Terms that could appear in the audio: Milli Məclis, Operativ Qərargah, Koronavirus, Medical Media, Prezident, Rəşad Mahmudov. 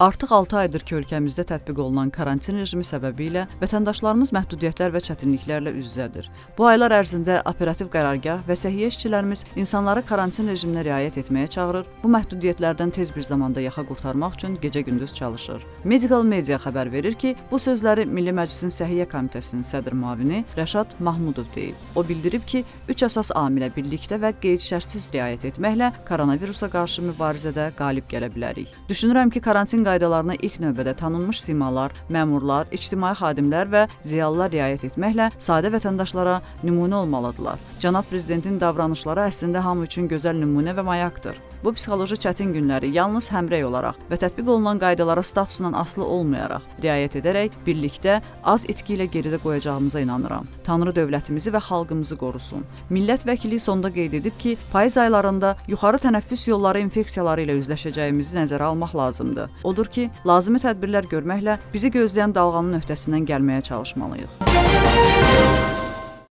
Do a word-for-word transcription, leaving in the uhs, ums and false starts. Artıq altı aydır ki, ölkəmizdə tətbiq olunan karantin rejimi səbəbilə vətəndaşlarımız məhdudiyyətlər və çətinliklərlə üz-üzədir. Bu aylar ərzində operativ qərargah və səhiyyə işçilərimiz insanları karantin rejiminə riayət etməyə çağırır, bu məhdudiyyətlərdən tez bir zamanda yaxa qurtarmaq üçün gecə-gündüz çalışır. Medical Media xəbər verir ki, bu sözləri Milli Məclisin Səhiyyə Komitəsinin sədr müavini Rəşad Mahmudov deyib. O bildirib ki, üç əsas amilə birlikdə və qeyd-şərtsiz riayət etməklə koronavirusa qarşı mübarizədə qalib gələ bilərik. Düşünürəm ki, karantin qaydalarına ilk növbədə tanınmış simalar, məmurlar, ictimai xadimlər və ziyalılar riayət etməklə sadə vətəndaşlara nümunə olmalıdırlar. Cənab Prezidentin davranışları əslində hamı üçün gözəl nümunə və mayaqdır. Bu psixoloji çətin günləri yalnız həmrəy olaraq və tətbiq olunan qaydalara statusundan asılı olmayaraq, riayət edərək birlikdə az itki ilə geridə qoyacağımıza inanıram. Tanrı dövlətimizi və xalqımızı qorusun. Millət vəkili sonda qeyd edib ki, payız aylarında yuxarı tənəffüs yolları infeksiyaları ilə üzləşəcəyimizi nəzərə almaq lazımdır. Odur ki, lazımi tədbirlər görməklə bizi gözləyən dalğanın öhdəsindən gəlməyə çalışmalıyıq.